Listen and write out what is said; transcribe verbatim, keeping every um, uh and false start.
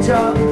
guitar.